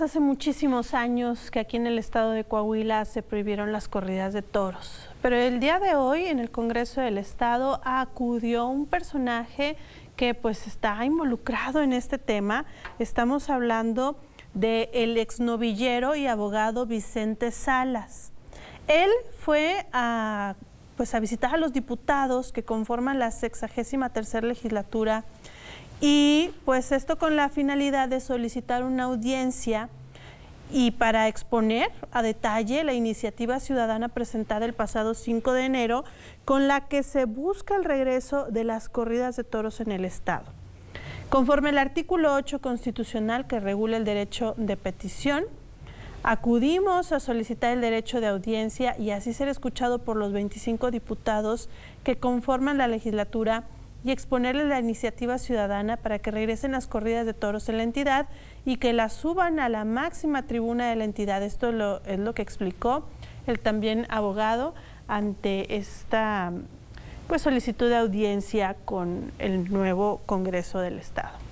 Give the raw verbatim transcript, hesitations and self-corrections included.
Hace muchísimos años que aquí en el estado de Coahuila se prohibieron las corridas de toros, pero el día de hoy en el Congreso del Estado acudió un personaje que pues está involucrado en este tema. Estamos hablando del exnovillero y abogado Vicente Salas. Él fue a, pues, a visitar a los diputados que conforman la sexagésima tercera legislatura. Y pues esto con la finalidad de solicitar una audiencia y para exponer a detalle la iniciativa ciudadana presentada el pasado cinco de enero, con la que se busca el regreso de las corridas de toros en el estado. Conforme al artículo ocho constitucional que regula el derecho de petición, acudimos a solicitar el derecho de audiencia y así ser escuchado por los veinticinco diputados que conforman la legislatura y exponerle la iniciativa ciudadana para que regresen las corridas de toros en la entidad y que las suban a la máxima tribuna de la entidad. Esto lo, es lo que explicó el también abogado ante esta pues, solicitud de audiencia con el nuevo Congreso del Estado.